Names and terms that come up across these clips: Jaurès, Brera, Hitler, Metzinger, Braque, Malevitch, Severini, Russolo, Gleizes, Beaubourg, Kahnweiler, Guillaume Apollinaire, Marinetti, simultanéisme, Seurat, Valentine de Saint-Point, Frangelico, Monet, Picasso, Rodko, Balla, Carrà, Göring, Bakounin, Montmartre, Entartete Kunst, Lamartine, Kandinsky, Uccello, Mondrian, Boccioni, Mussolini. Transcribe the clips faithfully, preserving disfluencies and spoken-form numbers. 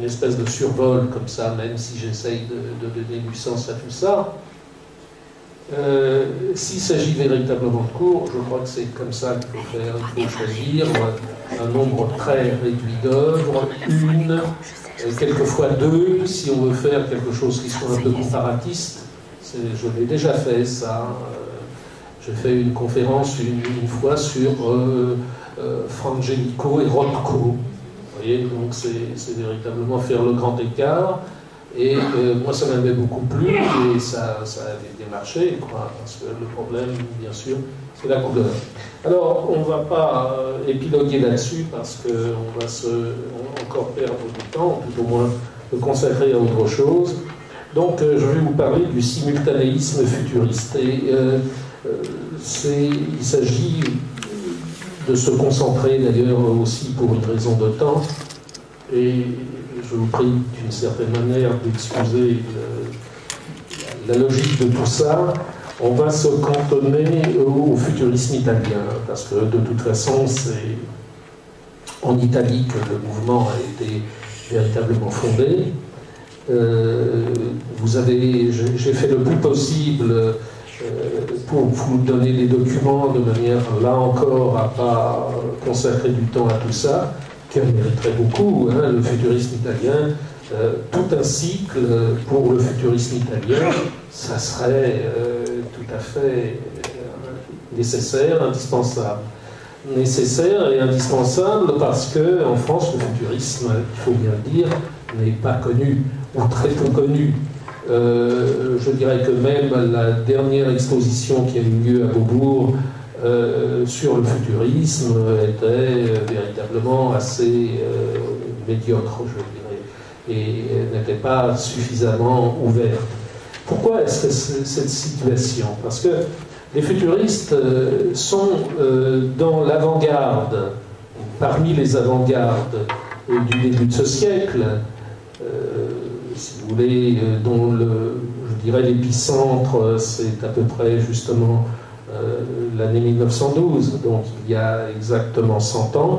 une espèce de survol comme ça, même si j'essaye de, de donner du sens à tout ça. Euh, S'il s'agit véritablement de cours, je crois que c'est comme ça qu'il faut faire, il faut choisir un nombre très réduit d'œuvres, une, quelquefois deux, si on veut faire quelque chose qui soit un peu comparatiste. Je l'ai déjà fait, ça. J'ai fait une conférence une, une fois sur euh, euh, Frangelico et Rodko. Vous voyez, donc c'est véritablement faire le grand écart. Et euh, moi, ça m'avait beaucoup plu et ça, ça avait démarché, quoi, parce que le problème, bien sûr, c'est la couleur. Alors, on ne va pas euh, épiloguer là-dessus parce qu'on va se, on, encore perdre du temps, tout au moins le consacrer à autre chose. Donc, euh, je vais vous parler du simultanéisme futuriste. Et euh, euh, il s'agit de se concentrer, d'ailleurs, aussi pour une raison de temps. Et je vous prie d'une certaine manière d'excuser la logique de tout ça. On va se cantonner au futurisme italien, parce que de toute façon, c'est en Italie que le mouvement a été véritablement fondé. Euh, vous avez, j'ai fait le plus possible euh, pour vous donner les documents de manière, là encore, à ne pas consacrer du temps à tout ça, qui mériterait beaucoup, hein, le futurisme italien, euh, tout un cycle pour le futurisme italien, ça serait euh, tout à fait euh, nécessaire, indispensable. Nécessaire et indispensable parce qu'en France, le futurisme, il faut bien le dire, n'est pas connu, ou très peu connu. Euh, je dirais que même la dernière exposition qui a eu lieu à Beaubourg, Euh, sur le futurisme était euh, véritablement assez euh, médiocre, je dirais, et euh, n'était pas suffisamment ouverte. Pourquoi est-ce que c'est cette situation? Parce que les futuristes euh, sont euh, dans l'avant-garde, parmi les avant-gardes euh, du début de ce siècle, euh, si vous voulez, euh, dont le, je dirais l'épicentre, euh, c'est à peu près justement Euh, l'année mille neuf cent douze, donc il y a exactement cent ans,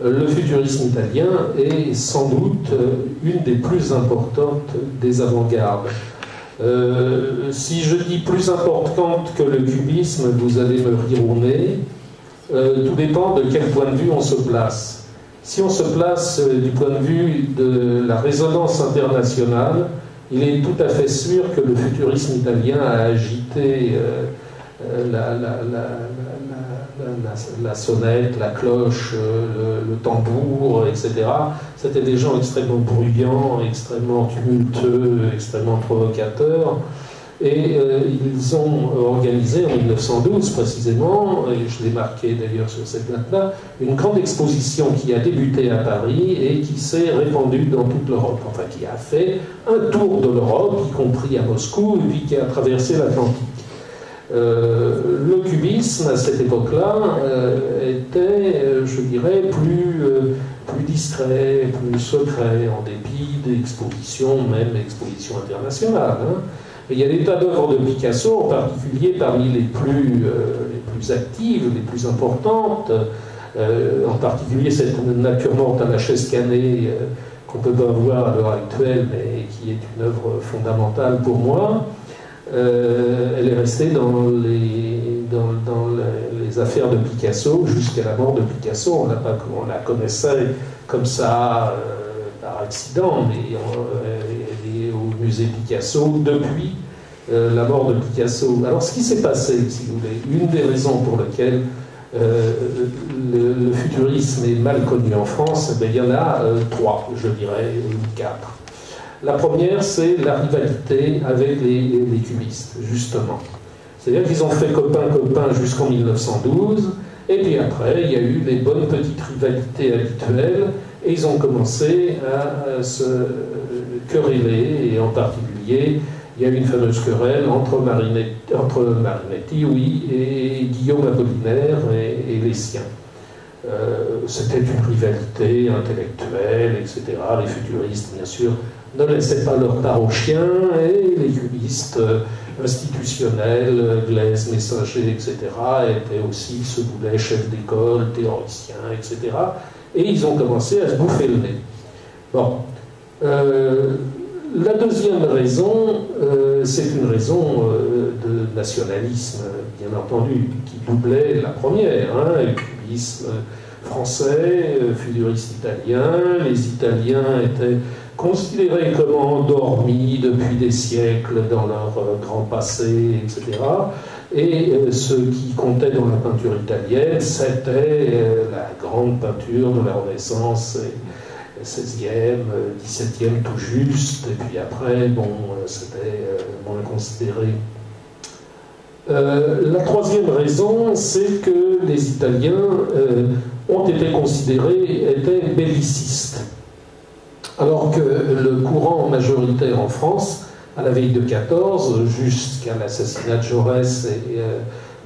euh, le futurisme italien est sans doute euh, une des plus importantes des avant-gardes. Euh, si je dis plus importante que le cubisme, vous allez me rire au nez, euh, tout dépend de quel point de vue on se place. Si on se place euh, du point de vue de la résonance internationale, il est tout à fait sûr que le futurisme italien a agité euh, La, la, la, la, la, la sonnette, la cloche, le, le tambour, et cetera. C'était des gens extrêmement bruyants, extrêmement tumultueux, extrêmement provocateurs. Et euh, ils ont organisé en mille neuf cent douze précisément, et je l'ai marqué d'ailleurs sur cette date-là, une grande exposition qui a débuté à Paris et qui s'est répandue dans toute l'Europe. Enfin, qui a fait un tour de l'Europe, y compris à Moscou, et puis qui a traversé l'Atlantique. Euh, le cubisme à cette époque-là euh, était, euh, je dirais, plus, euh, plus discret, plus secret, en dépit d'expositions, même expositions internationales. Hein. Il y a des tas d'œuvres de Picasso, en particulier parmi les plus, euh, les plus actives, les plus importantes, euh, en particulier cette nature morte à la chaise canée euh, qu'on peut pas voir à l'heure actuelle, mais qui est une œuvre fondamentale pour moi. Euh, elle est restée dans les, dans, dans les affaires de Picasso jusqu'à la mort de Picasso. On, pas, on la connaissait comme ça euh, par accident, mais on, elle est au musée Picasso depuis euh, la mort de Picasso. Alors ce qui s'est passé, si vous voulez, une des raisons pour lesquelles euh, le, le futurisme est mal connu en France, eh bien, il y en a euh, trois, je dirais, ou quatre. La première, c'est la rivalité avec les, les, les cubistes, justement. C'est-à-dire qu'ils ont fait copain-copain jusqu'en mille neuf cent douze, et puis après, il y a eu les bonnes petites rivalités habituelles, et ils ont commencé à, à se quereller, et en particulier, il y a eu une fameuse querelle entre Marinetti, entre Marinetti oui, et Guillaume Apollinaire et, et les siens. Euh, C'était une rivalité intellectuelle, et cetera. Les futuristes, bien sûr, ne laissaient pas leur part aux chiens, et les cubistes institutionnels, Gleizes, Metzinger, et cetera, étaient aussi, se voulaient, chefs d'école, théoriciens, et cetera. Et ils ont commencé à se bouffer le nez. Bon, Euh, la deuxième raison, euh, c'est une raison euh, de nationalisme, bien entendu, qui doublait la première, hein, le cubisme français, euh, futuriste italien. Les Italiens étaient considérés comme endormis depuis des siècles dans leur euh, grand passé, et cetera. Et euh, ce qui comptait dans la peinture italienne, c'était euh, la grande peinture de la Renaissance, et, seizième, dix-septième tout juste, et puis après, bon, euh, c'était euh, moins considéré. Euh, la troisième raison, c'est que les Italiens euh, ont été considérés, étaient bellicistes, alors que le courant majoritaire en France, à la veille de quatorze, jusqu'à l'assassinat de Jaurès et euh,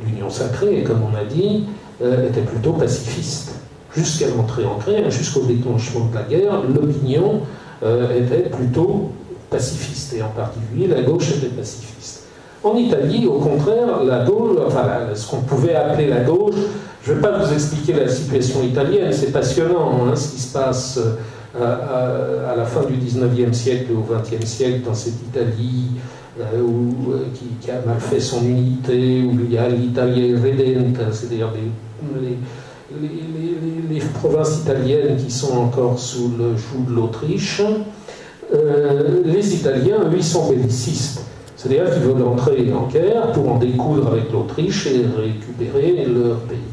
l'Union sacrée, comme on a dit, euh, était plutôt pacifiste. Jusqu'à l'entrée en Crimée, jusqu'au déclenchement de la guerre, l'opinion euh, était plutôt pacifiste, et en particulier la gauche était pacifiste. En Italie, au contraire, la gauche, enfin la, ce qu'on pouvait appeler la gauche, je ne vais pas vous expliquer la situation italienne, c'est passionnant hein, ce qui se passe. Euh, À, à, à la fin du dix-neuvième siècle et au vingtième siècle, dans cette Italie euh, où, euh, qui, qui a mal fait son unité, où il y a l'Italie redente, c'est-à-dire les, les, les, les provinces italiennes qui sont encore sous le joug de l'Autriche, euh, les Italiens, eux, ils sont bellicistes, c'est-à-dire qu'ils veulent entrer en guerre pour en découdre avec l'Autriche et récupérer leur pays.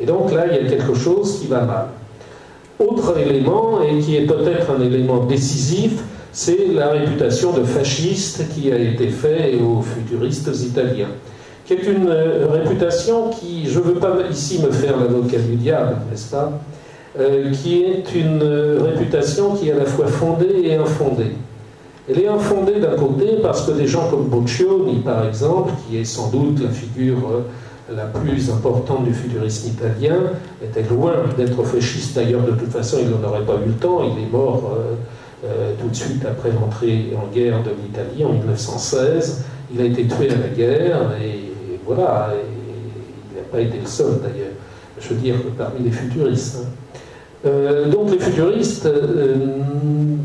Et donc là, il y a quelque chose qui va mal. Autre élément, et qui est peut-être un élément décisif, c'est la réputation de fasciste qui a été faite aux futuristes italiens, qui est une réputation qui, je ne veux pas ici me faire l'avocat du diable, n'est-ce pas, euh, qui est une réputation qui est à la fois fondée et infondée. Elle est infondée d'un côté parce que des gens comme Boccioni, par exemple, qui est sans doute la figure Euh, la plus importante du futurisme italien, était loin d'être fasciste. D'ailleurs, de toute façon, il n'en aurait pas eu le temps. Il est mort euh, euh, tout de suite après l'entrée en guerre de l'Italie en mille neuf cent seize. Il a été tué à la guerre, et voilà. Et il n'a pas été le seul, d'ailleurs. Je veux dire, parmi les futuristes. Hein. Euh, donc, les futuristes, euh,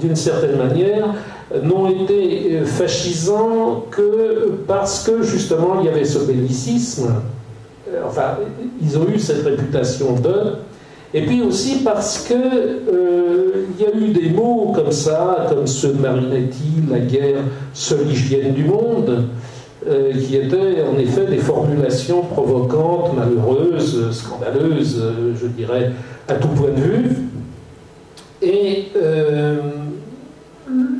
d'une certaine manière, n'ont été fascisants que parce que, justement, il y avait ce bellicisme. Enfin, ils ont eu cette réputation d'eux, et puis aussi parce que euh, il y a eu des mots comme ça, comme ceux de Marinetti, la guerre seule hygiène du monde, euh, qui étaient en effet des formulations provocantes, malheureuses, scandaleuses, je dirais, à tout point de vue. Et euh,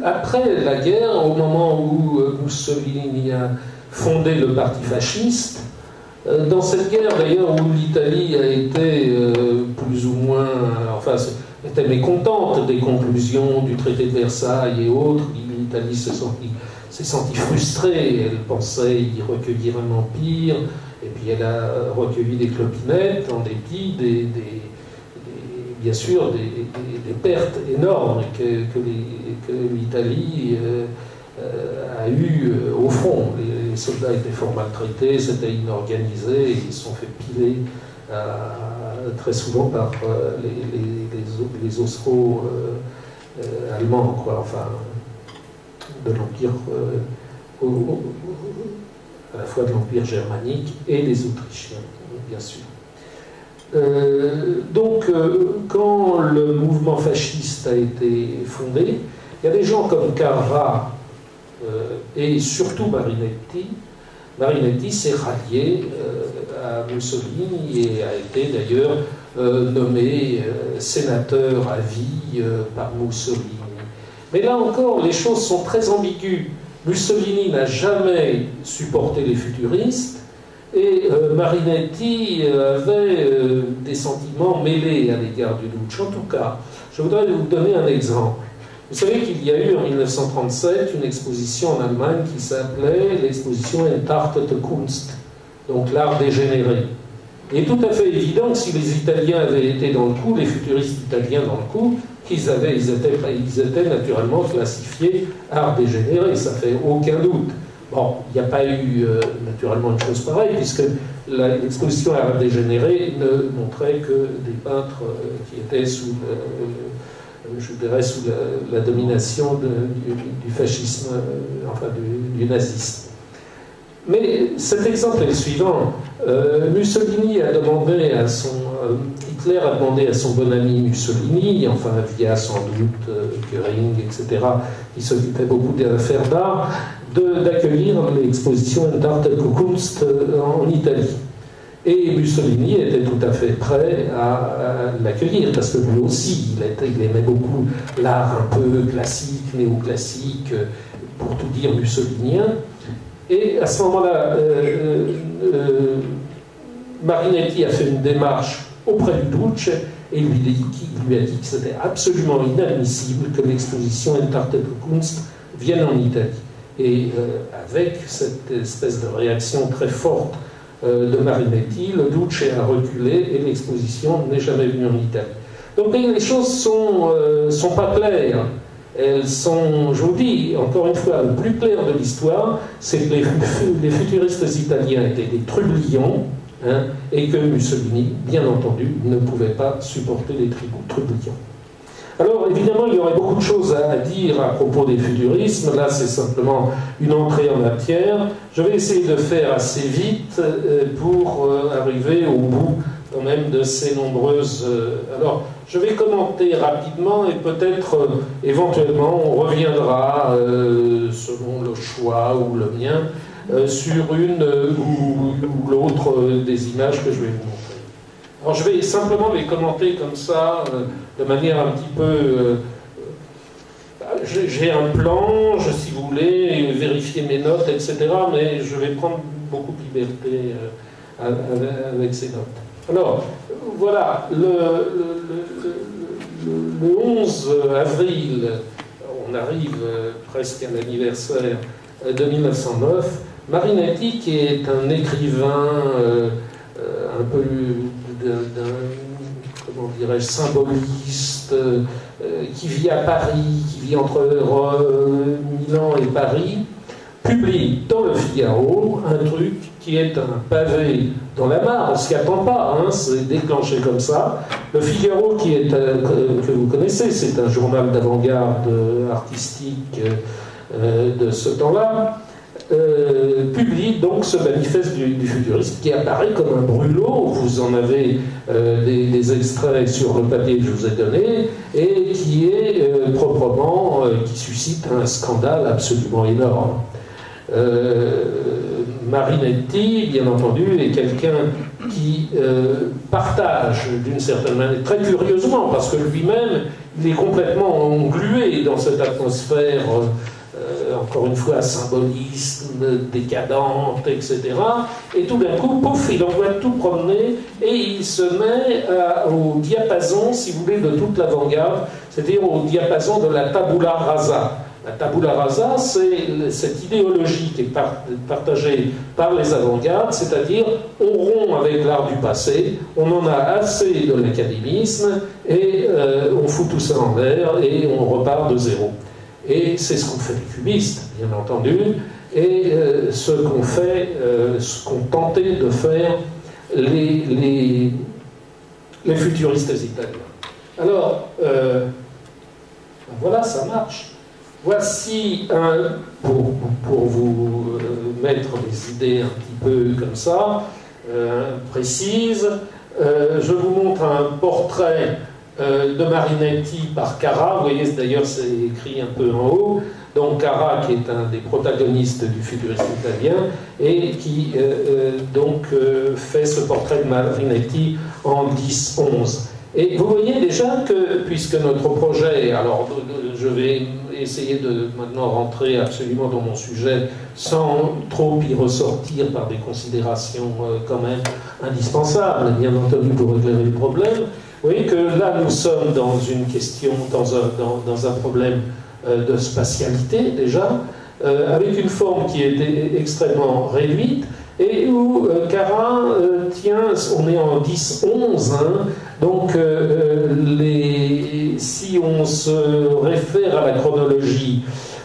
après la guerre, au moment où Mussolini a fondé le parti fasciste, dans cette guerre, d'ailleurs, où l'Italie a été euh, plus ou moins, enfin, était mécontente des conclusions du traité de Versailles et autres, l'Italie s'est sentie, s'est sentie frustrée, elle pensait y recueillir un empire, et puis elle a recueilli des clopinettes en dépit, des, des, des, bien sûr, des, des, des pertes énormes que, que l'Italie euh, euh, a eues euh, au front. Les, Les soldats étaient fort maltraités, c'était inorganisé, et ils se sont fait piler euh, très souvent par euh, les, les, les, les osseaux euh, euh, allemands, quoi, enfin, de l'Empire, euh, à la fois de l'Empire germanique et des Autrichiens, bien sûr. Euh, donc, euh, quand le mouvement fasciste a été fondé, il y a des gens comme Carrà, Euh, et surtout Marinetti. Marinetti s'est rallié euh, à Mussolini et a été d'ailleurs euh, nommé euh, sénateur à vie euh, par Mussolini. Mais là encore, les choses sont très ambiguës. Mussolini n'a jamais supporté les futuristes, et euh, Marinetti avait euh, des sentiments mêlés à l'égard du Duce. En tout cas, je voudrais vous donner un exemple. Vous savez qu'il y a eu en mille neuf cent trente-sept une exposition en Allemagne qui s'appelait l'exposition Entartete Kunst, donc l'art dégénéré. Il est tout à fait évident que si les Italiens avaient été dans le coup, les futuristes italiens dans le coup, qu'ils avaient, ils étaient, ils étaient naturellement classifiés art dégénéré, ça fait aucun doute. Bon, il n'y a pas eu euh, naturellement une chose pareille, puisque l'exposition art dégénéré ne montrait que des peintres euh, qui étaient sous le. Euh, je dirais, sous la, la domination de, du, du fascisme, enfin du, du nazisme. Mais cet exemple est le suivant. Euh, Mussolini a demandé à son... Euh, Hitler a demandé à son bon ami Mussolini, enfin via sans doute euh, Göring, et cetera, qui s'occupait beaucoup des affaires d'art, d'accueillir l'exposition d'Arte Kunst en Italie. Et Mussolini était tout à fait prêt à, à l'accueillir, parce que lui aussi, il, était, il aimait beaucoup l'art un peu classique, néoclassique, pour tout dire mussolinien. Et à ce moment-là, euh, euh, Marinetti a fait une démarche auprès du Duce et lui, lui a dit que c'était absolument inadmissible que l'exposition Entartete Kunst vienne en Italie. Et euh, avec cette espèce de réaction très forte euh, de Marinetti, le Duce a reculé et l'exposition n'est jamais venue en Italie. Donc les choses ne sont, euh, sont pas claires. Elles sont, je vous dis, encore une fois, le plus clair de l'histoire, c'est que les, les futuristes italiens étaient des trublions, hein, et que Mussolini, bien entendu, ne pouvait pas supporter les trublions. Alors, évidemment, il y aurait beaucoup de choses à dire à propos des futurismes. Là, c'est simplement une entrée en matière. Je vais essayer de faire assez vite pour arriver au bout, quand même, de ces nombreuses... Alors, je vais commenter rapidement et peut-être, éventuellement, on reviendra, euh, selon le choix ou le mien, euh, sur une euh, ou, ou l'autre euh, des images que je vais vous montrer. Alors, je vais simplement les commenter comme ça, euh, de manière un petit peu... Euh, bah, j'ai un plan, je, si vous voulez, vérifier mes notes, et cetera, mais je vais prendre beaucoup de liberté euh, avec ces notes. Alors, voilà, le, le, le, le onze avril, on arrive presque à l'anniversaire de mille neuf cent neuf, Marinetti, qui est un écrivain euh, un peu d'un, comment dirais-je, symboliste, euh, qui vit à Paris, qui vit entre euh, Milan et Paris, publie dans le Figaro un truc qui est un pavé dans la mare, on ne s'y attend pas, hein, c'est déclenché comme ça. Le Figaro, qui est, euh, que vous connaissez, c'est un journal d'avant-garde artistique euh, de ce temps-là, euh, publie donc ce manifeste du, du futurisme qui apparaît comme un brûlot, vous en avez euh, des, des extraits sur le papier que je vous ai donné, et qui est euh, proprement, euh, qui suscite un scandale absolument énorme. Euh, Marinetti, bien entendu, est quelqu'un qui euh, partage d'une certaine manière, très curieusement, parce que lui-même, il est complètement englué dans cette atmosphère, euh, encore une fois, symbolisme, décadente, et cetera. Et tout d'un coup, pouf, il envoie tout promener et il se met à, au diapason, si vous voulez, de toute l'avant-garde, c'est-à-dire au diapason de la tabula rasa. La tabula rasa, c'est cette idéologie qui est partagée par les avant-gardes, c'est-à-dire on rompt avec l'art du passé, on en a assez de l'académisme, et euh, on fout tout ça en l'air, et on repart de zéro. Et c'est ce qu'ont fait les cubistes, bien entendu, et euh, ce qu'ont fait, euh, ce qu'ont tenté de faire les, les, les futuristes italiens. Alors, euh, ben voilà, ça marche. Voici un, pour, pour vous mettre des idées un petit peu comme ça, euh, précises, euh, je vous montre un portrait euh, de Marinetti par Carrà, vous voyez d'ailleurs c'est écrit un peu en haut, donc Carrà qui est un des protagonistes du futurisme italien et qui euh, donc euh, fait ce portrait de Marinetti en dix onze. Et vous voyez déjà que, puisque notre projet, alors je vais essayer de maintenant rentrer absolument dans mon sujet sans trop y ressortir par des considérations quand même indispensables, bien entendu pour éclairer le problème, vous voyez que là nous sommes dans une question, dans un, dans, dans un problème de spatialité déjà, avec une forme qui est extrêmement réduite, et où euh, Carrà euh, tient, on est en dix onze, hein, donc euh, les, si on se réfère à la chronologie,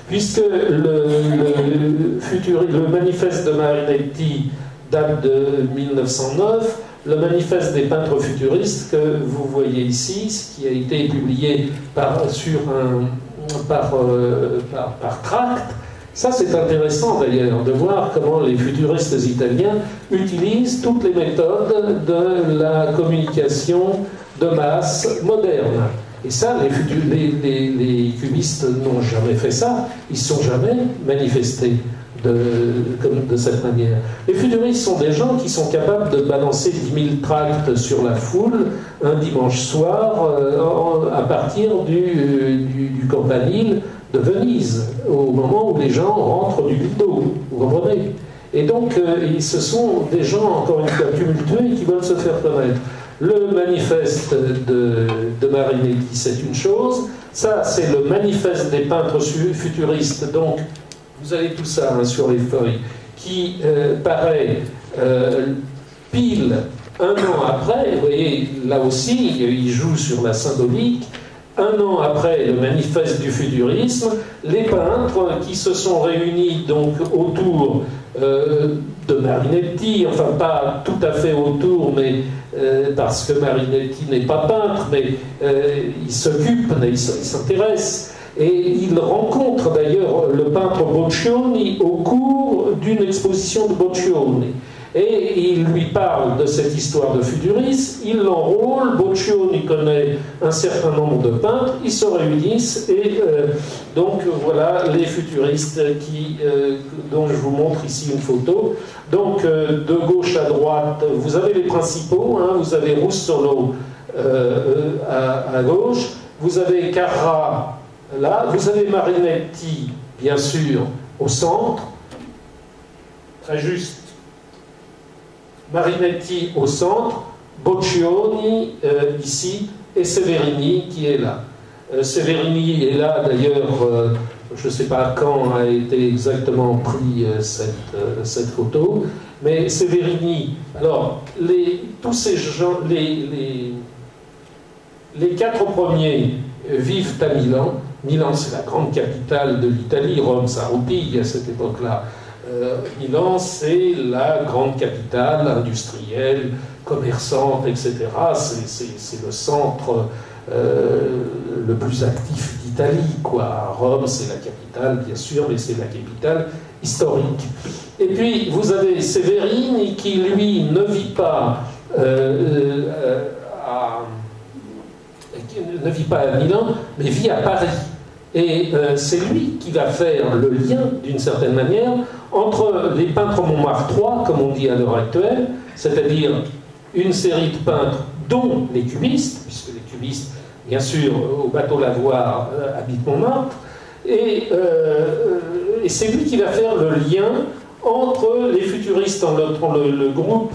puisque le, le, futur, le manifeste de Marinetti date de mille neuf cent neuf, le manifeste des peintres futuristes que vous voyez ici, ce qui a été publié par, sur un, par, euh, par, par tract. Ça, c'est intéressant d'ailleurs, de voir comment les futuristes italiens utilisent toutes les méthodes de la communication de masse moderne. Et ça, les, futu les, les, les cubistes n'ont jamais fait ça, ils ne sont jamais manifestés de, comme de cette manière. Les futuristes sont des gens qui sont capables de balancer dix mille tracts sur la foule un dimanche soir euh, en, à partir du, du, du Campanile de Venise, au moment où les gens rentrent du lido, vous comprenez? Et donc, euh, ils, ce sont des gens, encore une fois, tumultueux et qui veulent se faire connaître. Le manifeste de, de Marinetti, c'est une chose. Ça, c'est le manifeste des peintres futuristes. Donc, vous avez tout ça hein, sur les feuilles, qui euh, paraît euh, pile un an après. Vous voyez, là aussi, il joue sur la symbolique. Un an après le manifeste du futurisme, les peintres qui se sont réunis donc autour euh, de Marinetti, enfin pas tout à fait autour, mais euh, parce que Marinetti n'est pas peintre, mais euh, il s'occupe, il s'intéresse, et il rencontre d'ailleurs le peintre Boccioni au cours d'une exposition de Boccioni. Et il lui parle de cette histoire de futurisme, il l'enrôle, Boccioni connaît un certain nombre de peintres, ils se réunissent et euh, donc voilà les futuristes qui, euh, dont je vous montre ici une photo. Donc euh, de gauche à droite, vous avez les principaux, hein, vous avez Russolo euh, à, à gauche, vous avez Carrà là, vous avez Marinetti bien sûr au centre, très juste. Marinetti au centre, Boccioni euh, ici, et Severini qui est là. Euh, Severini est là d'ailleurs, euh, je ne sais pas quand a été exactement pris euh, cette, euh, cette photo, mais Severini, alors les, tous ces gens, les, les, les quatre premiers euh, vivent à Milan. Milan c'est la grande capitale de l'Italie, Rome ça roupille à cette époque-là. Euh, Milan, c'est la grande capitale industrielle, commerçante, et cetera. C'est le centre euh, le plus actif d'Italie, quoi. Rome, c'est la capitale, bien sûr, mais c'est la capitale historique. Et puis, vous avez Severini qui, lui, ne vit pas euh, euh, à, ne vit pas à Milan, mais vit à Paris. Et euh, c'est lui qui va faire le lien, d'une certaine manière, entre les peintres montmartrois, comme on dit à l'heure actuelle, c'est-à-dire une série de peintres, dont les cubistes, puisque les cubistes, bien sûr, au bateau Lavoir, euh, habitent Montmartre, et, euh, et c'est lui qui va faire le lien entre les futuristes, entre le, le groupe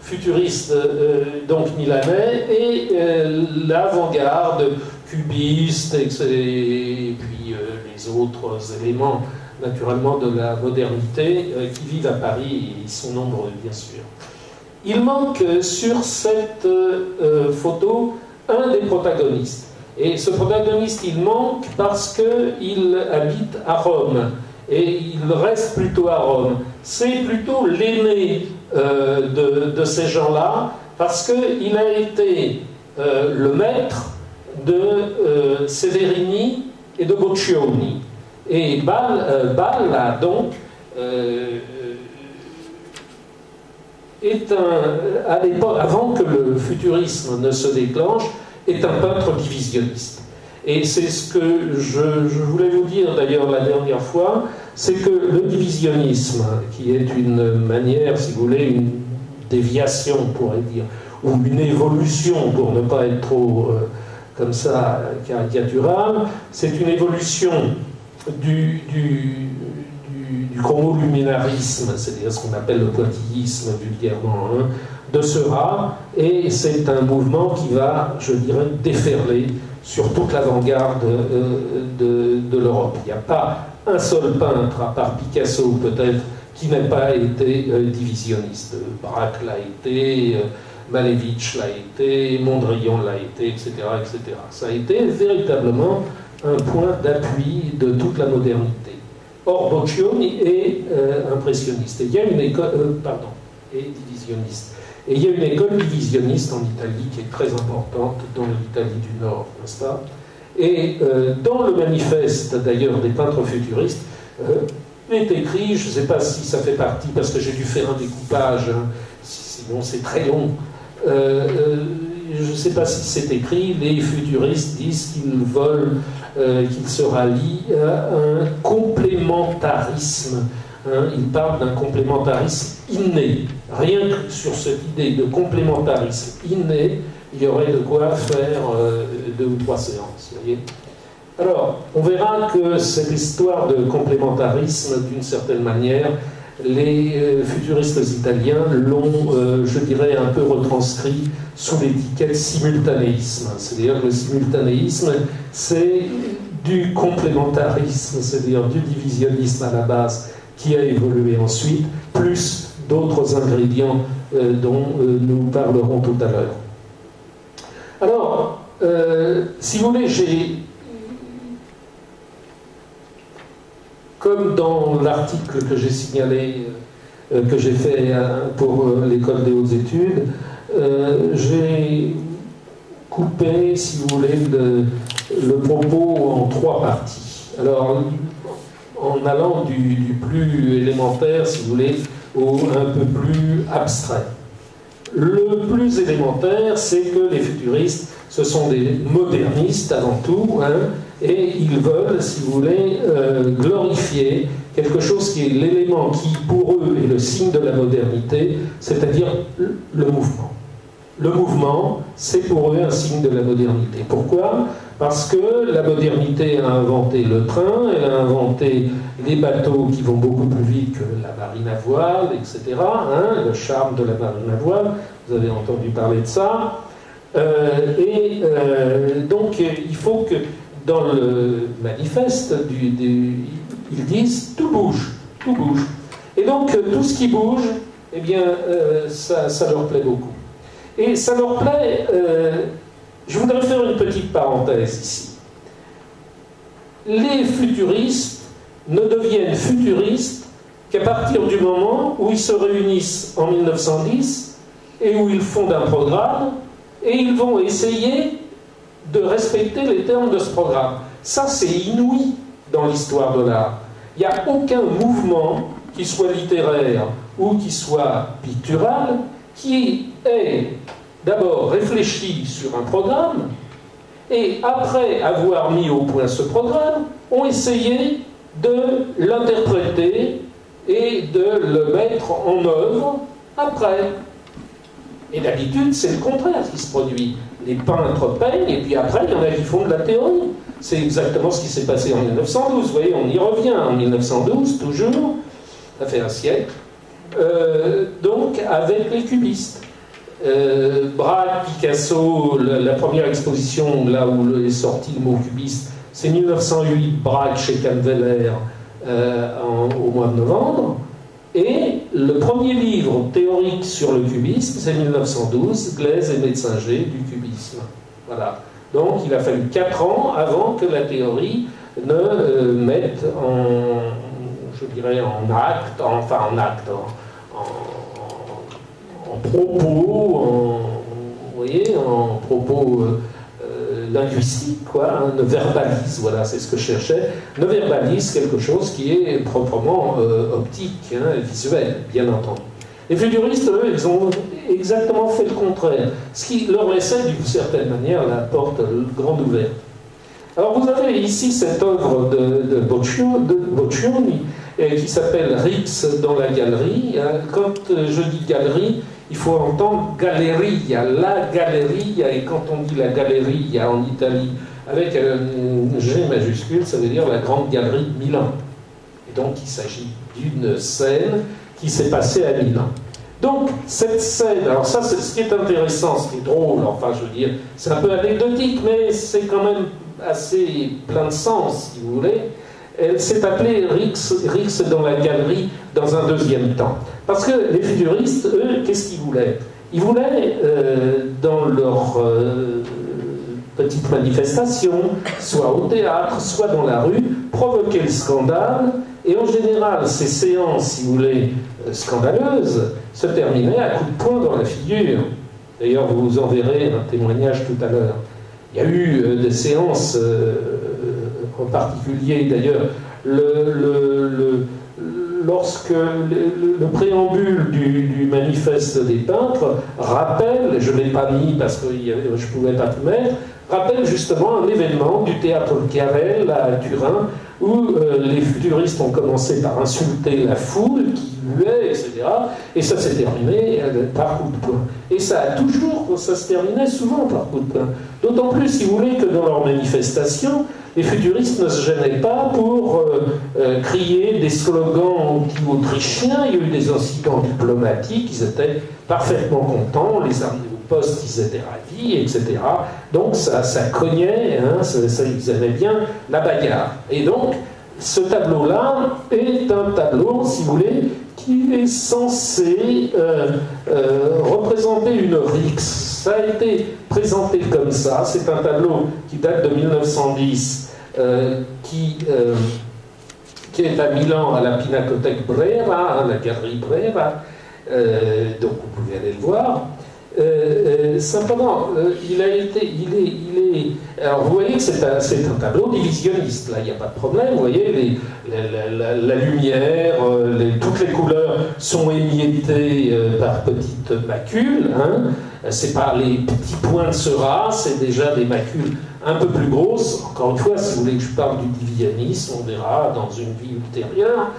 futuriste euh, donc milanais, et euh, l'avant-garde cubiste, et, et puis euh, les autres éléments naturellement de la modernité euh, qui vivent à Paris, et ils sont nombreux bien sûr. Il manque euh, sur cette euh, photo un des protagonistes, et ce protagoniste il manque parce qu'il habite à Rome, et il reste plutôt à Rome. C'est plutôt l'aîné euh, de, de ces gens-là, parce qu'il a été euh, le maître de euh, Severini et de Boccioni. Et Balla, donc, euh, est un, à l'époque, avant que le futurisme ne se déclenche, est un peintre divisionniste. Et c'est ce que je, je voulais vous dire d'ailleurs la dernière fois, c'est que le divisionnisme, qui est une manière, si vous voulez, une déviation, on pourrait dire, ou une évolution, pour ne pas être trop euh, comme ça caricatural, c'est une évolution du, du, du, du chromo-luminarisme, c'est-à-dire ce qu'on appelle le pointillisme vulgairement, hein, de Seurat, et c'est un mouvement qui va, je dirais, déferler sur toute l'avant-garde euh, de, de l'Europe. Il n'y a pas un seul peintre, à part Picasso peut-être, qui n'ait pas été euh, divisionniste. Braque l'a été, euh, Malevitch l'a été, Mondrian l'a été, et cetera, et cetera. Ça a été véritablement un point d'appui de toute la modernité. Or, Boccioni est euh, impressionniste, et il y a une école, euh, pardon, est divisionniste. Et il y a une école divisionniste en Italie qui est très importante, dans l'Italie du Nord, n'est-ce pas ? Et euh, dans le manifeste, d'ailleurs, des peintres futuristes, euh, est écrit, je ne sais pas si ça fait partie, parce que j'ai dû faire un découpage, hein, sinon c'est très long, euh, euh, je ne sais pas si c'est écrit, les futuristes disent qu'ils veulent, euh, qu'ils se rallient à un complémentarisme. Hein, ils parlent d'un complémentarisme inné. Rien que sur cette idée de complémentarisme inné, il y aurait de quoi faire euh, deux ou trois séances. Voyez. Alors, on verra que cette histoire de complémentarisme, d'une certaine manière, les euh, futuristes italiens l'ont, euh, je dirais, un peu retranscrit sous l'étiquette simultanéisme. C'est-à-dire que le simultanéisme, c'est du complémentarisme, c'est-à-dire du divisionnisme à la base, qui a évolué ensuite, plus d'autres ingrédients euh, dont euh, nous parlerons tout à l'heure. Alors, euh, si vous voulez, j'ai, comme dans l'article que j'ai signalé, euh, que j'ai fait euh, pour euh, l'école des hautes études, euh, j'ai coupé, si vous voulez, le, le propos en trois parties. Alors, en allant du, du plus élémentaire, si vous voulez, au un peu plus abstrait. Le plus élémentaire, c'est que les futuristes, ce sont des modernistes avant tout, hein, et ils veulent, si vous voulez, euh, glorifier quelque chose qui est l'élément qui, pour eux, est le signe de la modernité, c'est-à-dire le mouvement. Le mouvement, c'est pour eux un signe de la modernité. Pourquoi ? Parce que la modernité a inventé le train, elle a inventé les bateaux qui vont beaucoup plus vite que la marine à voile, et cetera. Hein, le charme de la marine à voile, vous avez entendu parler de ça. Euh, et euh, donc, il faut que dans le manifeste, du, du, ils disent tout bouge, tout bouge. Et donc, tout ce qui bouge, eh bien, euh, ça, ça leur plaît beaucoup. Et ça leur plaît... Euh, Je voudrais faire une petite parenthèse ici. Les futuristes ne deviennent futuristes qu'à partir du moment où ils se réunissent en mille neuf cent dix et où ils fondent un programme et ils vont essayer de respecter les termes de ce programme. Ça, c'est inouï dans l'histoire de l'art. Il n'y a aucun mouvement, qui soit littéraire ou qui soit pictural, qui ait d'abord réfléchi sur un programme, et après avoir mis au point ce programme, ont essayé de l'interpréter et de le mettre en œuvre après. Et d'habitude, c'est le contraire qui se produit. Les peintres peignent, et puis après, il y en a qui font de la théorie. C'est exactement ce qui s'est passé en mille neuf cent douze. Vous voyez, on y revient, en mille neuf cent douze, toujours, ça fait un siècle, euh, donc avec les cubistes. Euh, Braque, Picasso, la, la première exposition là où est sorti le mot cubiste, c'est mille neuf cent huit, Braque chez Kahnweiler euh, au mois de novembre, et le premier livre théorique sur le cubisme, c'est mille neuf cent douze, Gleizes et Metzinger du cubisme. Voilà. Donc il a fallu quatre ans avant que la théorie ne euh, mette en, je dirais, en acte, en, enfin en acte, en, en en propos, en, vous voyez, en propos euh, linguistique, quoi, hein, ne verbalise, voilà, c'est ce que je cherchais, ne verbalise quelque chose qui est proprement euh, optique, hein, visuel, bien entendu. Les futuristes, eux, ils ont exactement fait le contraire, ce qui leur laissait, d'une certaine manière, la porte grande ouverte. Alors, vous avez ici cette œuvre de, de Boccioni, qui s'appelle Rix dans la galerie. Quand je dis galerie, il faut entendre galleria, la galleria, et quand on dit la galleria en Italie, avec un G majuscule, ça veut dire la grande galerie de Milan. Et donc il s'agit d'une scène qui s'est passée à Milan. Donc cette scène, alors ça c'est ce qui est intéressant, ce qui est drôle, enfin je veux dire, c'est un peu anecdotique, mais c'est quand même assez plein de sens, si vous voulez. Elle s'est appelée Rix, Rix dans la galerie dans un deuxième temps. Parce que les futuristes, eux, qu'est-ce qu'ils voulaient ? Ils voulaient, euh, dans leur euh, petites manifestations, soit au théâtre, soit dans la rue, provoquaient le scandale, et en général, ces séances, si vous voulez, scandaleuses, se terminaient à coups de poing dans la figure. D'ailleurs, vous en verrez un témoignage tout à l'heure. Il y a eu euh, des séances, euh, en particulier d'ailleurs, le... le, le lorsque le, le préambule du, du manifeste des peintres rappelle, je ne l'ai pas mis parce que je ne pouvais pas tout mettre, rappelle justement un événement du théâtre Carrel à Turin où euh, les futuristes ont commencé par insulter la foule qui huait, et cetera. Et ça s'est terminé par coup de poing. Et ça a toujours, ça se terminait souvent par coup de poing. D'autant plus, si vous voulez, que dans leurs manifestations, les futuristes ne se gênaient pas pour euh, euh, crier des slogans autrichiens. Il y a eu des incidents diplomatiques, ils étaient parfaitement contents, les armées au poste, ils étaient ravis, et cetera. Donc ça, ça cognait, hein, ça, ça, ils aimaient bien la bagarre. Et donc, ce tableau-là est un tableau, si vous voulez, qui est censé euh, euh, représenter une rixe. Ça a été présenté comme ça. C'est un tableau qui date de mille neuf cent dix, euh, qui, euh, qui est à Milan, à la Pinacothèque Brera, hein, la galerie Brera. Euh, donc vous pouvez aller le voir. Euh, euh, simplement, euh, il a été, il est, il est. Alors vous voyez que c'est un, un tableau divisionniste. Là, il n'y a pas de problème. Vous voyez, les, la, la, la, la lumière, euh, les, toutes les couleurs sont émiettées euh, par petites macules. Hein. C'est pas les petits points de Seurat, c'est déjà des macules un peu plus grosses. Encore une fois, si vous voulez que je parle du divisionnisme, on verra dans une vie ultérieure.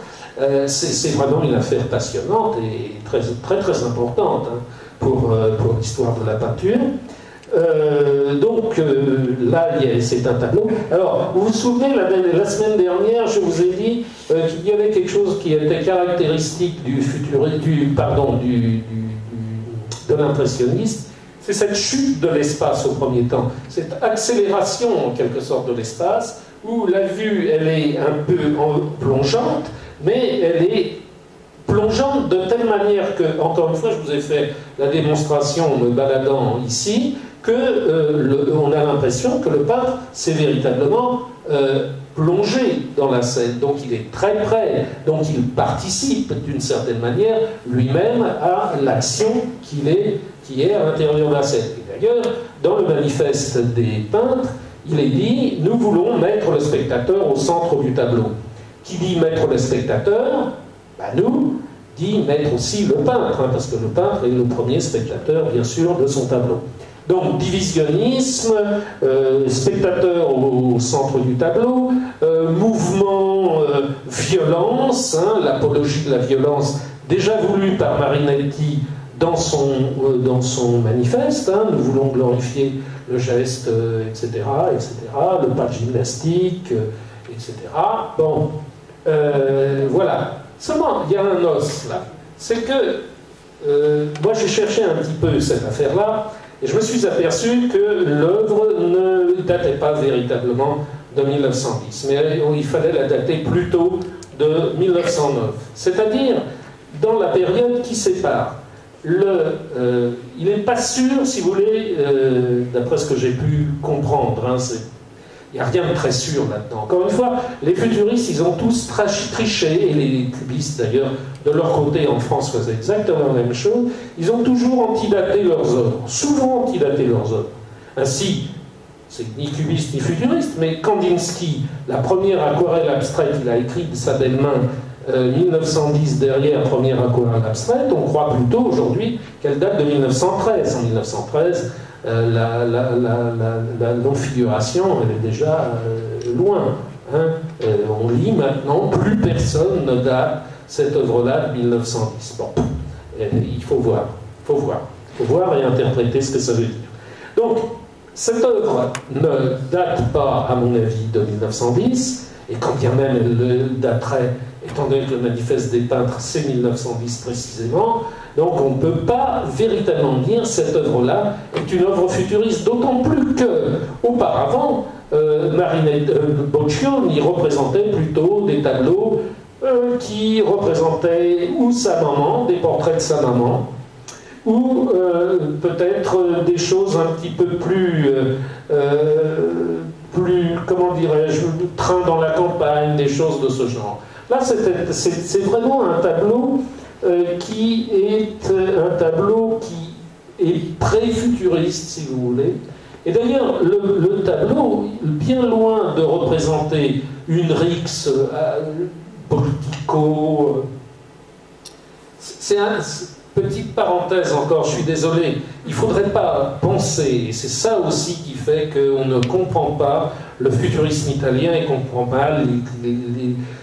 Euh, c'est vraiment une affaire passionnante et très très très importante. Hein. pour, pour l'histoire de la peinture. Euh, donc, euh, là, c'est un tableau. Alors, vous vous souvenez, la, la semaine dernière, je vous ai dit euh, qu'il y avait quelque chose qui était caractéristique du futur, du, pardon, du, du, du, de l'impressionniste, c'est cette chute de l'espace au premier temps, cette accélération, en quelque sorte, de l'espace, où la vue, elle est un peu en, plongeante, mais elle est plongeante de telle manière que, encore une fois, je vous ai fait la démonstration en me baladant ici, que euh, le, on a l'impression que le peintre s'est véritablement euh, plongé dans la scène. Donc il est très près, donc il participe d'une certaine manière lui-même à l'action qu'il est, qui est à l'intérieur de la scène. Et d'ailleurs, dans le manifeste des peintres, il est dit « Nous voulons mettre le spectateur au centre du tableau ». Qui dit mettre le spectateur ? Ben nous, dit mettre aussi le peintre, hein, parce que le peintre est le premier spectateur, bien sûr, de son tableau. Donc, divisionnisme, euh, spectateur au, au centre du tableau, euh, mouvement, euh, violence, hein, l'apologie de la violence, déjà voulue par Marinetti dans son, euh, dans son manifeste, hein, nous voulons glorifier le geste, euh, et cetera, et cetera, le pas de gymnastique, euh, et cetera. Bon, euh, voilà. Seulement, il y a un os là, c'est que, euh, moi j'ai cherché un petit peu cette affaire-là, et je me suis aperçu que l'œuvre ne datait pas véritablement de mille neuf cent dix, mais il fallait la dater plutôt de mille neuf cent neuf, c'est-à-dire dans la période qui sépare. Le, euh, il n'est pas sûr, si vous voulez, euh, d'après ce que j'ai pu comprendre, hein, c'est... Il n'y a rien de très sûr là-dedans. Encore une fois, les futuristes, ils ont tous triché, et les cubistes d'ailleurs, de leur côté en France, faisaient exactement la même chose. Ils ont toujours antidaté leurs œuvres, souvent antidaté leurs œuvres. Ainsi, c'est ni cubiste ni futuriste, mais Kandinsky, la première aquarelle abstraite qu'il a écrite de sa belle main, euh, mille neuf cent dix, derrière première aquarelle abstraite, on croit plutôt aujourd'hui qu'elle date de mille neuf cent treize. En mille neuf cent treize, Euh, la, la, la, la, la non-figuration, elle est déjà euh, loin. Hein. Euh, on lit maintenant, plus personne ne date cette œuvre-là de mille neuf cent dix. Bon, euh, il faut voir, faut voir, faut voir et interpréter ce que ça veut dire. Donc, cette œuvre ne date pas, à mon avis, de mille neuf cent dix, et quand bien même elle daterait, étant donné que le manifeste des peintres, c'est mille neuf cent dix précisément. Donc on ne peut pas véritablement dire que cette œuvre-là est une œuvre futuriste, d'autant plus qu'auparavant, euh, Marinetti, euh, Boccioni représentait plutôt des tableaux euh, qui représentaient ou sa maman, des portraits de sa maman, ou euh, peut-être des choses un petit peu plus, euh, plus comment dirais-je, train dans la campagne, des choses de ce genre. Là, c'est vraiment un tableau euh, qui est un tableau qui est pré-futuriste, si vous voulez. Et d'ailleurs, le, le tableau, bien loin de représenter une rixe euh, politico... C'est un... Petite parenthèse encore, je suis désolé, il ne faudrait pas penser, c'est ça aussi qui fait qu'on ne comprend pas le futurisme italien et qu'on ne comprend pas les, les,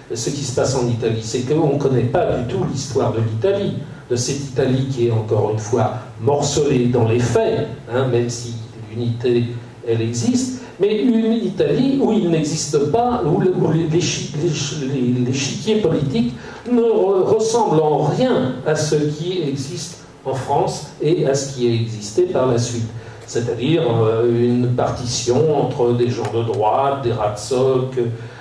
les, ce qui se passe en Italie. C'est qu'on ne connaît pas du tout l'histoire de l'Italie, de cette Italie qui est encore une fois morcelée dans les faits, hein, même si l'unité, elle existe, mais une Italie où il n'existe pas, où, le, où les, les, les, les l'échiquier politique ne re, ressemble en rien à ce qui existe en France et à ce qui a existé par la suite. C'est-à-dire euh, une partition entre des gens de droite, des razzoc,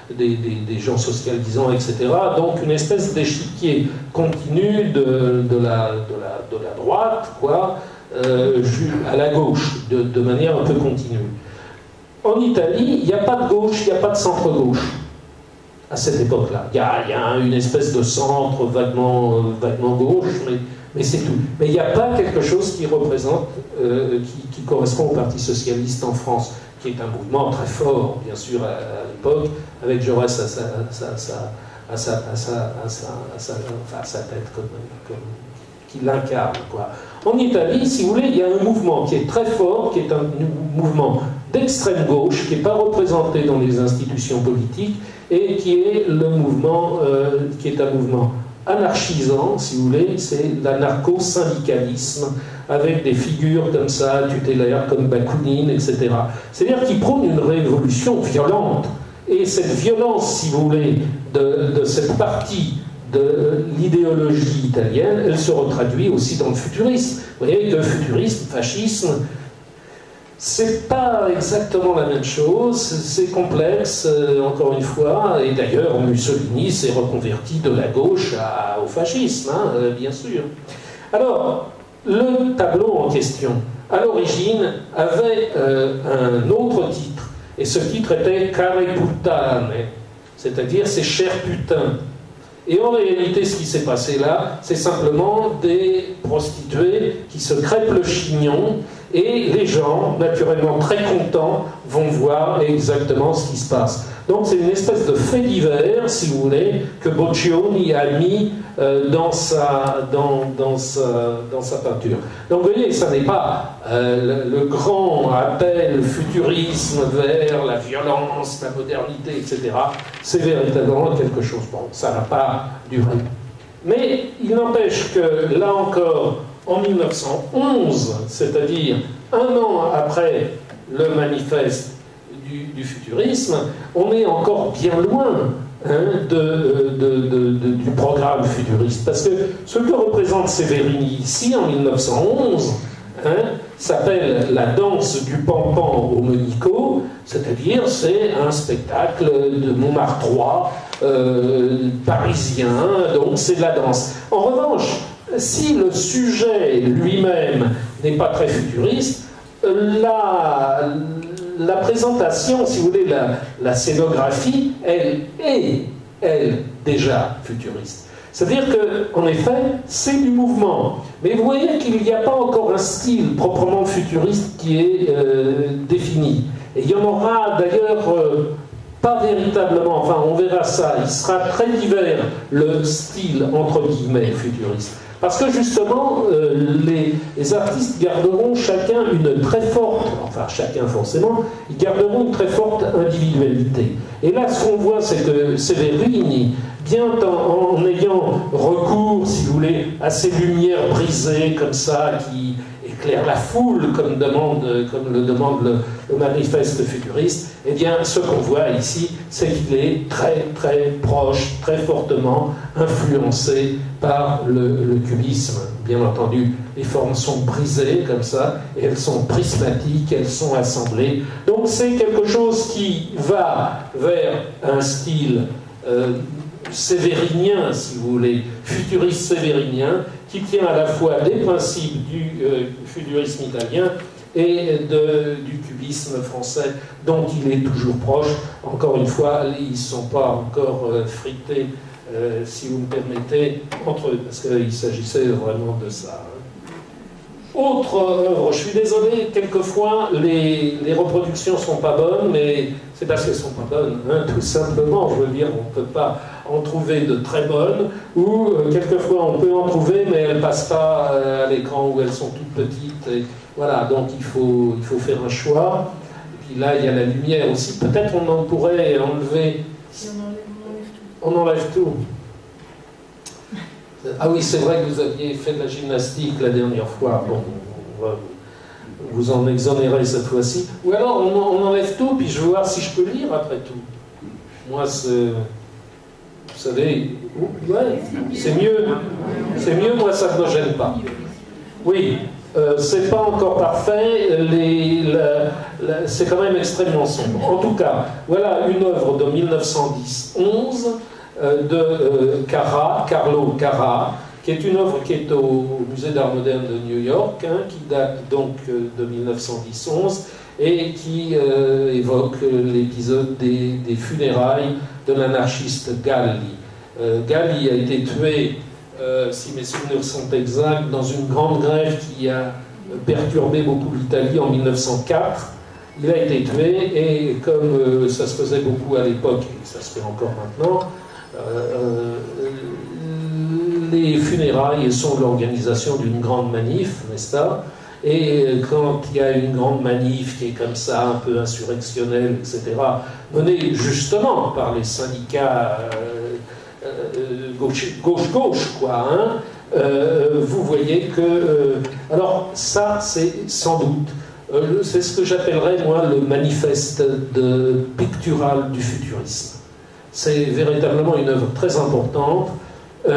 des, des, des gens socialisants, et cetera. Donc une espèce d'échiquier continu de, de, la, de, la, de la droite, quoi, euh, à la gauche, de, de manière un peu continue. En Italie, il n'y a pas de gauche, il n'y a pas de centre-gauche à cette époque-là. Il y a, y a une espèce de centre vaguement, vaguement gauche, mais, mais c'est tout. Mais il n'y a pas quelque chose qui représente, euh, qui, qui correspond au Parti socialiste en France, qui est un mouvement très fort, bien sûr, à, à l'époque, avec Jaurès à sa tête, comme, comme, qui l'incarne, quoi. En Italie, si vous voulez, il y a un mouvement qui est très fort, qui est un mouvement d'extrême gauche, qui n'est pas représenté dans les institutions politiques, et qui est le mouvement, euh, qui est un mouvement anarchisant, si vous voulez, c'est l'anarcho-syndicalisme, avec des figures comme ça, tutélaires, comme Bakounin, et cetera. C'est-à-dire qu'il prône une révolution violente, et cette violence, si vous voulez, de, de cette partie de l'idéologie italienne, elle se retraduit aussi dans le futurisme. Vous voyez, le futurisme, fascisme, c'est pas exactement la même chose, c'est complexe, euh, encore une fois, et d'ailleurs Mussolini s'est reconverti de la gauche à, au fascisme, hein, euh, bien sûr. Alors, le tableau en question, à l'origine, avait euh, un autre titre, et ce titre était « Care puttane », c'est-à-dire « Ces chers putains ». Et en réalité, ce qui s'est passé là, c'est simplement des prostituées qui se crêpent le chignon, et les gens, naturellement très contents, vont voir exactement ce qui se passe. Donc c'est une espèce de fait divers, si vous voulez, que Boccioni a mis euh, dans, sa, dans, dans, sa, dans sa peinture. Donc vous voyez, ça n'est pas euh, le, le grand appel futurisme vers la violence, la modernité, et cetera. C'est véritablement quelque chose. Bon, ça n'a pas duré. Mais il n'empêche que, là encore, en mille neuf cent onze, c'est-à-dire un an après le manifeste du, du futurisme, on est encore bien loin, hein, de, de, de, de, du programme futuriste. Parce que ce que représente Severini ici, en mille neuf cent onze, hein, s'appelle « La danse du Pampan au Monico », c'est-à-dire c'est un spectacle de Montmartre euh, parisien, donc c'est de la danse. En revanche, si le sujet lui-même n'est pas très futuriste, la, la présentation, si vous voulez, la, la scénographie, elle est, elle, déjà futuriste. C'est-à-dire qu'en effet, c'est du mouvement. Mais vous voyez qu'il n'y a pas encore un style proprement futuriste qui est euh, défini. Et il y en aura d'ailleurs... Euh, pas véritablement, enfin on verra ça, il sera très divers le style entre guillemets futuriste. Parce que justement, euh, les, les artistes garderont chacun une très forte, enfin chacun forcément, ils garderont une très forte individualité. Et là ce qu'on voit c'est que Severini, bien en, en ayant recours, si vous voulez, à ces lumières brisées comme ça, qui éclaire la foule, comme, demande, comme le demande le, le manifeste futuriste, eh bien, ce qu'on voit ici, c'est qu'il est très, très proche, très fortement influencé par le, le cubisme. Bien entendu, les formes sont brisées, comme ça, et elles sont prismatiques, elles sont assemblées. Donc, c'est quelque chose qui va vers un style... Euh, sévérinien, si vous voulez, futuriste sévérinien, qui tient à la fois des principes du euh, futurisme italien et de, du cubisme français, dont il est toujours proche. Encore une fois, ils ne sont pas encore euh, frités, euh, si vous me permettez, entre eux, parce qu'il s'agissait vraiment de ça. Autre œuvre, je suis désolé, quelquefois les, les reproductions ne sont pas bonnes, mais c'est parce qu'elles ne sont pas bonnes, hein, tout simplement. Je veux dire, on ne peut pas en trouver de très bonnes, ou euh, quelquefois on peut en trouver, mais elles ne passent pas euh, à l'écran, ou elles sont toutes petites. Et voilà, donc il faut, il faut faire un choix. Et puis là, il y a la lumière aussi. Peut-être on en pourrait enlever. Si on enlève, on enlève tout. On enlève tout. Ah oui, c'est vrai que vous aviez fait de la gymnastique la dernière fois. Bon, on va vous en exonérer cette fois-ci. Ou alors, on, on enlève tout, puis je vais voir si je peux lire après tout. Moi, c'est... Vous savez... Ouais, c'est mieux. C'est mieux, moi, ça ne me gêne pas. Oui, euh, c'est pas encore parfait. C'est quand même extrêmement sombre. En tout cas, voilà une œuvre de mille neuf cent dix onze... de euh, Carrà, Carlo Carrà, qui est une œuvre qui est au, au Musée d'art moderne de New York, hein, qui date donc euh, de mille neuf cent dix onze, et qui euh, évoque euh, l'épisode des, des funérailles de l'anarchiste Galli. Euh, Galli a été tué, euh, si mes souvenirs sont exacts, dans une grande grève qui a perturbé beaucoup l'Italie en mille neuf cent quatre. Il a été tué, et comme euh, ça se faisait beaucoup à l'époque, et ça se fait encore maintenant, Euh, les funérailles sont l'organisation d'une grande manif, n'est-ce pas? Et quand il y a une grande manif qui est comme ça, un peu insurrectionnelle, et cetera, menée justement par les syndicats euh, euh, gauche-gauche, quoi, hein, euh, vous voyez que... Euh, alors, ça, c'est sans doute... Euh, c'est ce que j'appellerais, moi, le manifeste de, pictural du futurisme. C'est véritablement une œuvre très importante. Euh,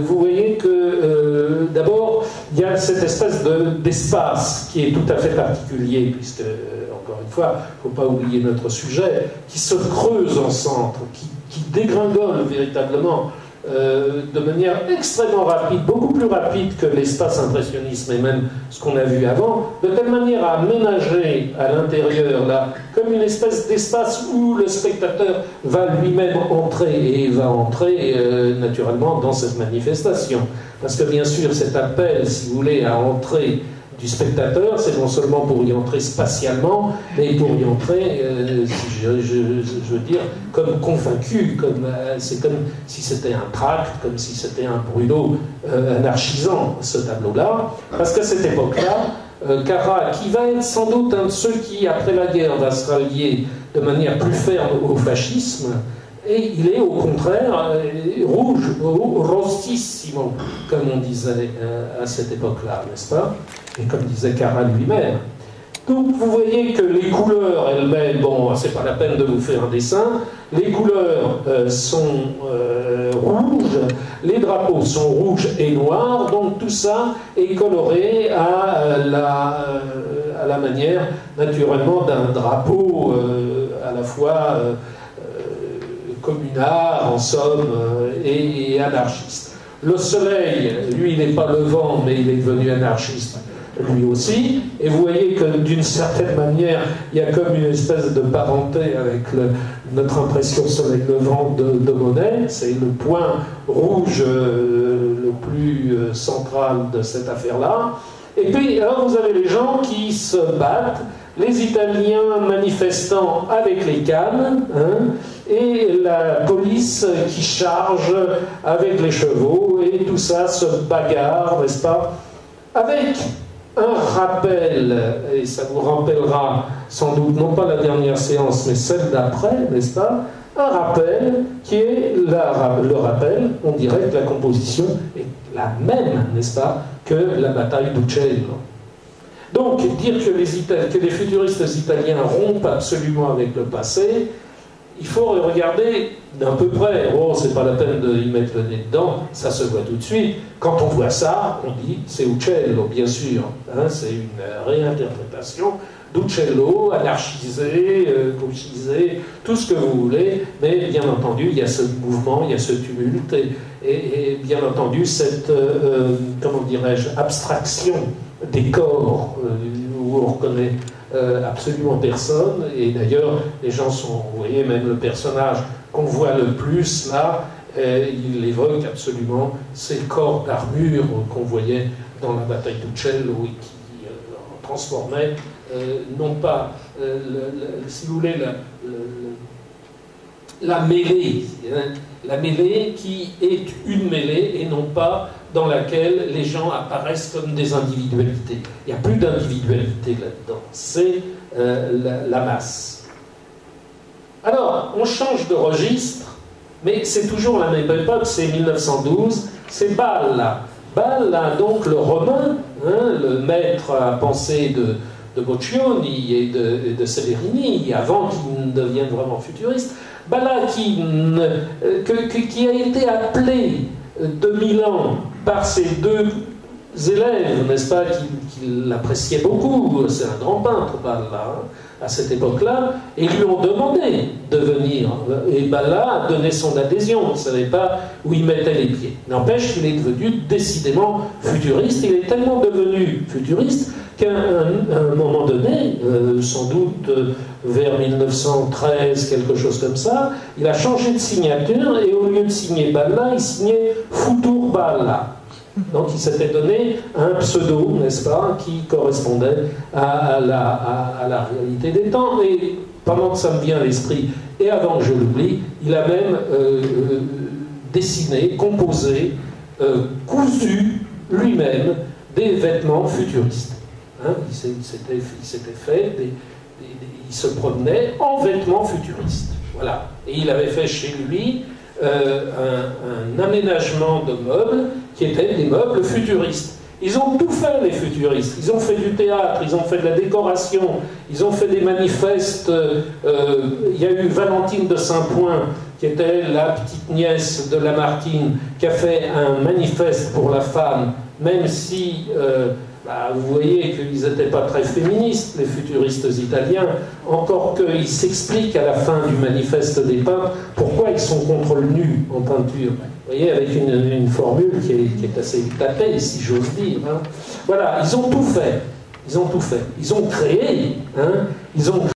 vous voyez que, euh, d'abord, il y a cette espèce de, d'espace qui est tout à fait particulier, puisque, euh, encore une fois, il ne faut pas oublier notre sujet, qui se creuse en centre, qui, qui dégringole véritablement euh, de manière extrêmement rapide, beaucoup plus rapide que l'espace impressionnisme et même ce qu'on a vu avant, de telle manière à aménager à l'intérieur, là, comme une espèce d'espace où le spectateur va lui-même entrer, et va entrer euh, naturellement dans cette manifestation. Parce que bien sûr, cet appel, si vous voulez, à entrer du spectateur, c'est non seulement pour y entrer spatialement, mais pour y entrer, euh, je, je, je veux dire, comme convaincu, comme euh, c'est comme si c'était un tract, comme si c'était un brûlot euh, anarchisant, ce tableau-là. Parce qu'à cette époque-là, Euh, Carrà, qui va être sans doute un de ceux qui, après la guerre, va se rallier de manière plus ferme au fascisme, et il est au contraire euh, rouge, rossissimo, comme on disait euh, à cette époque-là, n'est-ce pas? Et comme disait Carrà lui-même. Donc vous voyez que les couleurs elles-mêmes, bon, c'est pas la peine de vous faire un dessin, les couleurs euh, sont euh, rouges, les drapeaux sont rouges et noirs, donc tout ça est coloré à, euh, la, euh, à la manière naturellement d'un drapeau euh, à la fois euh, communard, en somme, euh, et, et anarchiste. Le soleil, lui, il n'est pas levant, mais il est devenu anarchiste lui aussi, et vous voyez que d'une certaine manière, il y a comme une espèce de parenté avec le, notre impression soleil levant de, de Monet. C'est le point rouge euh, le plus euh, central de cette affaire-là. Et puis, alors vous avez les gens qui se battent, les Italiens manifestant avec les cannes, hein, et la police qui charge avec les chevaux, et tout ça se bagarre, n'est-ce pas, avec... un rappel, et ça vous rappellera sans doute, non pas la dernière séance, mais celle d'après, n'est-ce pas? Un rappel qui est la, le rappel, on dirait que la composition est la même, n'est-ce pas, que la bataille d'Uccello. Donc, dire que les, Itali- que les futuristes italiens rompent absolument avec le passé, il faut regarder d'un peu près. Oh, c'est pas la peine d'y mettre le nez dedans, ça se voit tout de suite. Quand on voit ça, on dit c'est Uccello, bien sûr. Hein, c'est une réinterprétation d'Uccello, anarchisé, euh, gauchisé, tout ce que vous voulez, mais bien entendu, il y a ce mouvement, il y a ce tumulte, et, et, et bien entendu, cette, euh, comment dirais-je, abstraction des corps, euh, où on reconnaît euh, absolument personne, et d'ailleurs, les gens sont, vous voyez, même le personnage qu'on voit le plus, là, euh, il évoque absolument ces corps d'armure qu'on voyait dans la bataille d'Uccello, et qui euh, transformait Euh, non pas, euh, le, le, si vous voulez, la, le, la mêlée, hein, la mêlée qui est une mêlée et non pas dans laquelle les gens apparaissent comme des individualités. Il n'y a plus d'individualité là-dedans, c'est euh, la, la masse. Alors, on change de registre, mais c'est toujours la même époque, c'est mille neuf cent douze, c'est Balla. Balla, donc le romain, hein, le maître à penser de de Boccioni et de, de Severini, avant qu'il ne devienne vraiment futuriste, Balla qui, que, que, qui a été appelé de Milan par ses deux élèves, n'est-ce pas, qui, qui l'appréciaient beaucoup, c'est un grand peintre Balla, à cette époque-là, et lui ont demandé de venir, et Balla a donné son adhésion, on ne savait pas où il mettait les pieds. N'empêche qu'il est devenu décidément futuriste, il est tellement devenu futuriste qu'à un, un moment donné, euh, sans doute euh, vers mille neuf cent treize, quelque chose comme ça, il a changé de signature et au lieu de signer Balla, il signait Futur Balla. Donc il s'était donné un pseudo, n'est-ce pas, qui correspondait à, à, la, à, à la réalité des temps. Et pendant que ça me vient à l'esprit, et avant que je l'oublie, il a même euh, dessiné, composé, euh, cousu lui-même des vêtements futuristes. Hein, il s'était fait, des, des, il se promenait en vêtements futuristes. Voilà. Et il avait fait chez lui euh, un, un aménagement de meubles qui étaient des meubles futuristes. Ils ont tout fait, les futuristes. Ils ont fait du théâtre, ils ont fait de la décoration, ils ont fait des manifestes. Euh, il y a eu Valentine de Saint-Point, qui était la petite nièce de Lamartine, qui a fait un manifeste pour la femme, même si... Euh, Bah, vous voyez qu'ils n'étaient pas très féministes, les futuristes italiens, encore qu'ils s'expliquent à la fin du manifeste des peintres pourquoi ils sont contre le nu en peinture. Vous voyez, avec une, une formule qui est, qui est assez tapée, si j'ose dire. Hein. Voilà, ils ont tout fait. Ils ont tout fait. Ils ont créé. Hein. Ils ont créé.